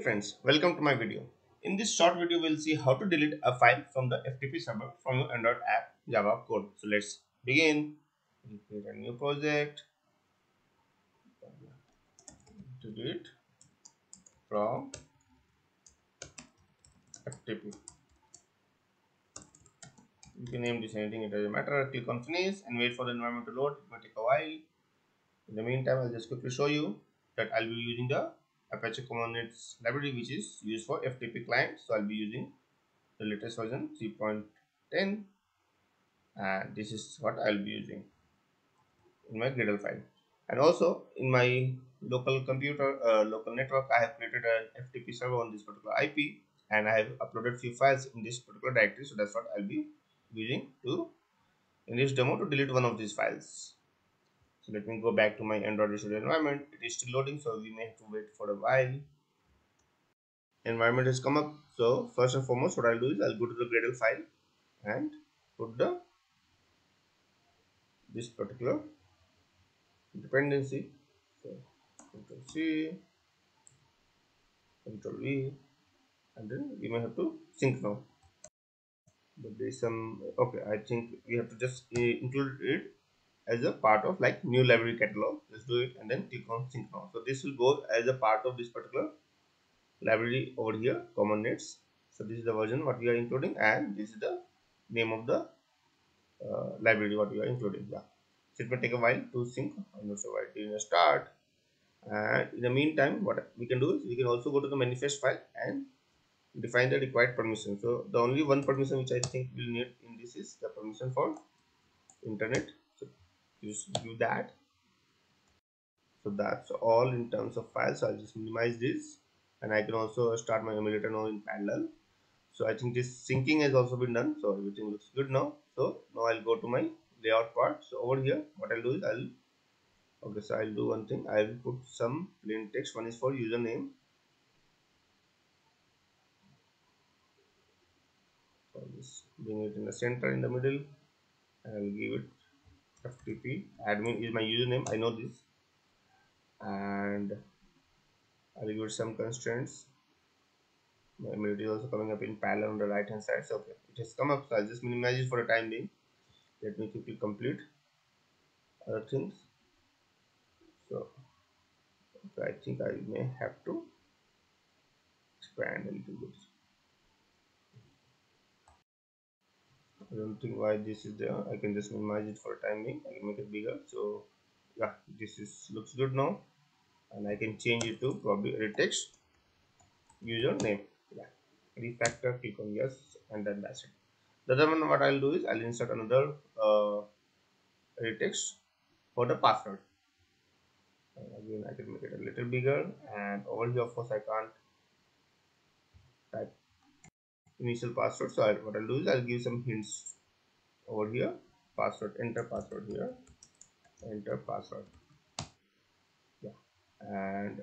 Friends, welcome to my video. In this short video, we'll see how to delete a file from the FTP server from your Android app Java code. So let's begin. We'll create a new project. Delete from FTP. You can name this anything, it doesn't matter. Click on finish and wait for the environment to load. It will take a while. In the meantime, I'll just quickly show you that I'll be using the Apache Commons library, which is used for FTP client. So I'll be using the latest version 3.10, and this is what I'll be using in my Gradle file. And also in my local computer, local network, I have created an FTP server on this particular IP, and I have uploaded few files in this particular directory. So that's what I'll be using to in this demo to delete one of these files. So let me go back to my Android Studio environment. It is still loading, so we may have to wait for a while. Environment has come up. So first and foremost, what I'll do is I'll go to the Gradle file and put this particular dependency. So Control C, Control V, and then we may have to sync now. But there's some okay. I think we have to just include it as a part of like new library catalog. Let's do it and then click on sync now. So this will go as a part of this particular library over here, common nets. So this is the version what we are including, and this is the name of the library what we are including. Yeah. So it may take a while to sync. I'm not sure why it didn't start. And in the meantime, what we can do is we can also go to the manifest file and define the required permission. So the only one permission which I think we'll need in this is the permission for internet. Just do that. So that's all in terms of files. So I'll just minimize this, and I can also start my emulator now in parallel. So I think this syncing has also been done, so everything looks good now. So now I'll go to my layout part. So over here what I'll do is I'll do one thing. I'll put some plain text. One is for username, so I'll just bring it in the center, in the middle, and I'll give it FTP admin is my username. I know this, and I'll give it some constraints. My emulator is also coming up in parallel on the right hand side. So okay, it has come up. So I'll just minimize it for the time being. Let me quickly complete other things. So okay, I think I may have to expand a little bit. I don't think why this is there. I can just minimize it for a time being. I can make it bigger. So yeah, this is looks good now, and I can change it to probably edit text username. Yeah, refactor. Click on yes, and then that's it. The other one what I'll do is I'll insert another edit text for the password. And again, I can make it a little bigger, and over here of course I can't type initial password. So what I'll do is I'll give some hints over here. Password, enter password here, enter password. Yeah, and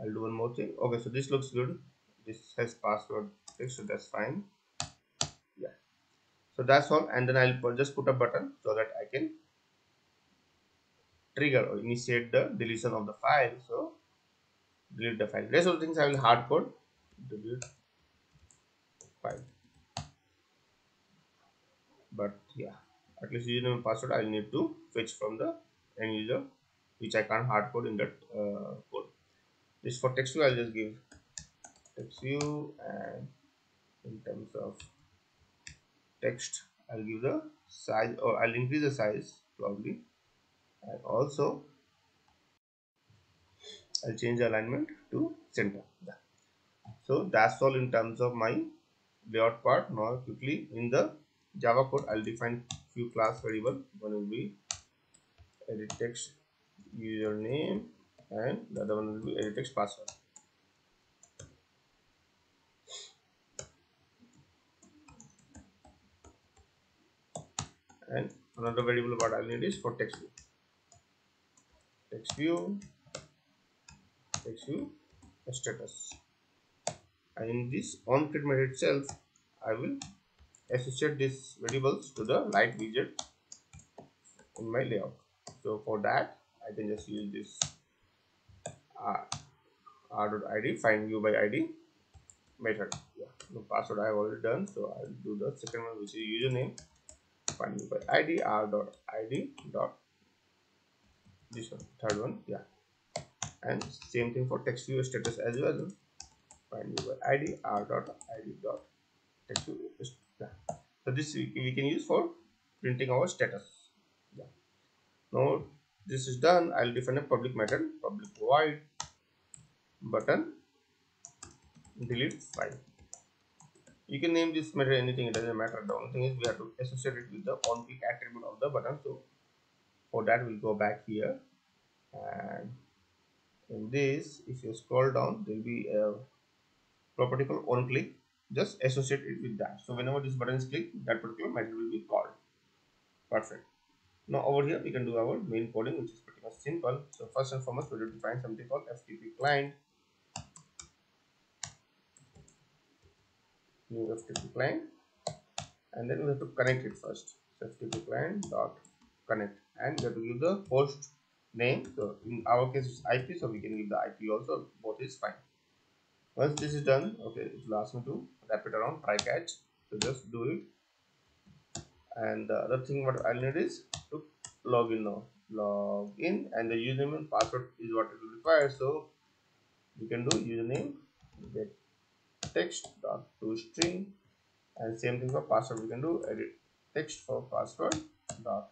I'll do one more thing. Okay, so this looks good. This has password text, so that's fine. Yeah, so that's all. And then I'll just put a button so that I can trigger or initiate the deletion of the file. So delete the file. Rest of the things I will hard code. Delete file. But yeah, at least username and password I'll need to fetch from the end user, which I can't hard code in that code. This for text view, I'll just give text view, and in terms of text, I'll give the size, or I'll increase the size probably, and also I'll change the alignment to center. Yeah. So that's all in terms of my layout part. Now quickly in the Java code, I'll define few class variable. One will be edit text username, and the other one will be edit text password. And another variable what I'll need is for text view. Text view status. And in this onCreate method itself, I will associate these variables to the light widget in my layout. So for that, I can just use this r.id findViewById method. The password I have already done, so I'll do the second one, which is username findViewById r.id dot this one, third one, and same thing for text view status as well. findViewById r.id dot text view. So this we can use for printing our status. Now this is done. I'll define a public method, public void button delete file. You can name this method anything, it doesn't matter. The only thing is we have to associate it with the onClick attribute of the button. So for that we'll go back here, and in this, if you scroll down, there will be a property called onClick. Just associate it with that. So whenever this button is clicked, that particular method will be called. Perfect. Now over here we can do our main coding, which is pretty much simple. So first and foremost, we have to define something called FTPClient. New FTPClient, and then we have to connect it first. So FTPClient dot connect, and we have to give the host name. So in our case it's IP, so we can give the IP also. Both is fine. Once this is done, okay, it will ask me to wrap it around try catch. So just do it. And the other thing what I'll need is to log in now. Log in, and the username and password is what it will require. So you can do username get text dot to string, and same thing for password. We can do edit text for password dot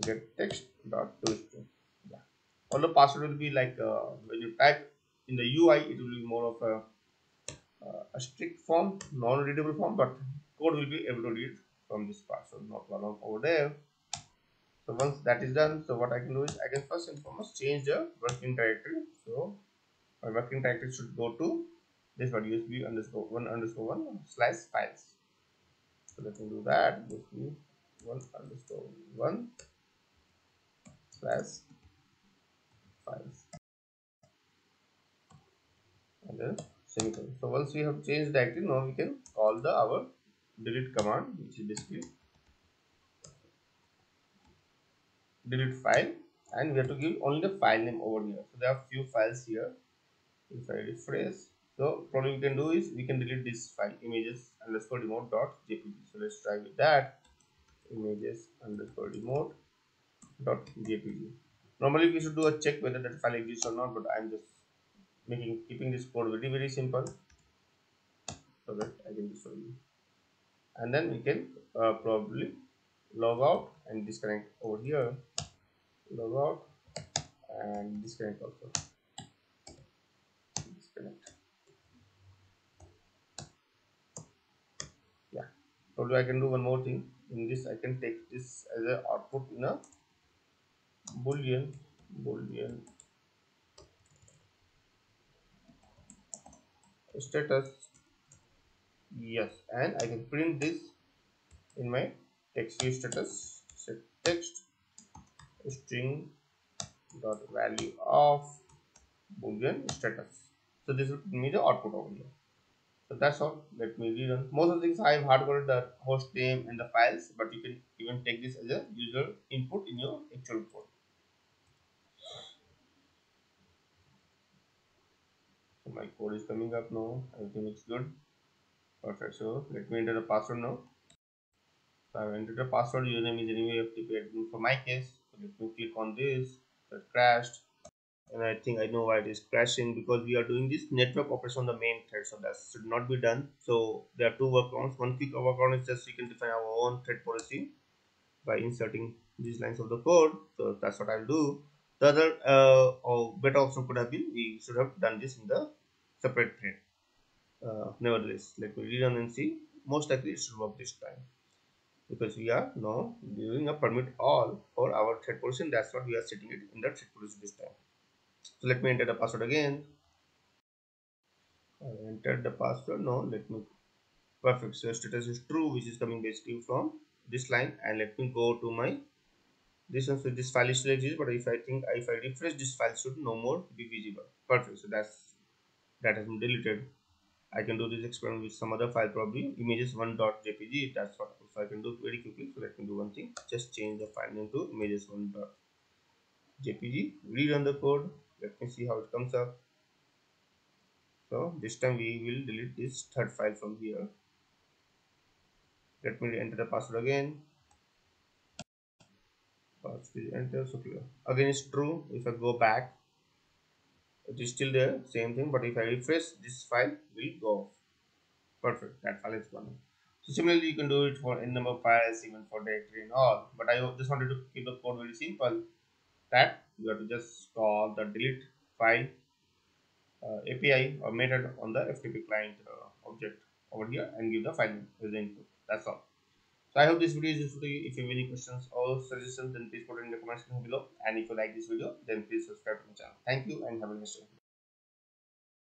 get text dot to string. All the password will be like when you type in the UI, it will be more of a strict form, non-readable form, but code will be able to read from this part, so not allowed over there. So once that is done, so what I can do is I can first and foremost change the working directory. So my working directory should go to this one, usb_1_1/files. So let me do that, usb_1_1/files, and then semicolon. So once we have changed the directory, now we can call the our delete command, which is basically delete file, and we have to give only the file name over here. So there are few files here. If I refresh, so probably we can do is we can delete this file, images_remote.jpg. So let's try with that, images_remote.jpg. Normally we should do a check whether that file exists or not, but I'm just keeping this code very, very simple so that I can show you. And then we can probably log out and disconnect over here. Log out and disconnect also. Disconnect. Probably I can do one more thing. In this, I can take this as an output in a boolean status. And I can print this in my text view status. Set text string dot value of boolean status. So this will give me the output over here. So that's all. Let me rerun. Most of the things I have hardcoded the host name and the files, but you can even take this as a user input in your actual code. So my code is coming up now. Everything looks good. Perfect. So let me enter the password now. So I've entered the password. Username is anyway FTP for my case. So let me click on this. That crashed, and I think I know why it is crashing, because we are doing this network operation on the main thread, so that should not be done. So there are two workarounds. One quick workaround is just we can define our own thread policy by inserting these lines of the code. So that's what I'll do. The other or better option could have been we should have done this in the separate thread. Nevertheless, let me rerun and see. Most likely it should work this time, because we are now doing a permit all for our thread policy, and that's what we are setting it in the thread policy this time. So let me enter the password again. I entered the password now. Let me perfect. So status is true, which is coming basically from this line, and let me go to my this one. So this file is still exists, but if I refresh, this file should no more be visible. Perfect. So that has been deleted. I can do this experiment with some other file, probably images1.jpg. That's what I can do very quickly. So let me do one thing, just change the file name to images1.jpg, rerun the code. Let me see how it comes up. So this time we will delete this third file from here. Let me enter the password again. Password enter, so clear. Again it's true. If I go back, it is still there, same thing. But if I refresh, this file will go off. Perfect, that file is gone. So similarly, you can do it for n number of files, even for directory and all. But I just wanted to keep the code very simple. That you have to just call the delete file API or method on the FTP client object over here and give the file name as the input. That's all. So I hope this video is useful to you. If you have any questions or suggestions, then please put it in the comment section below. And if you like this video, then please subscribe to my channel. Thank you and have a nice day.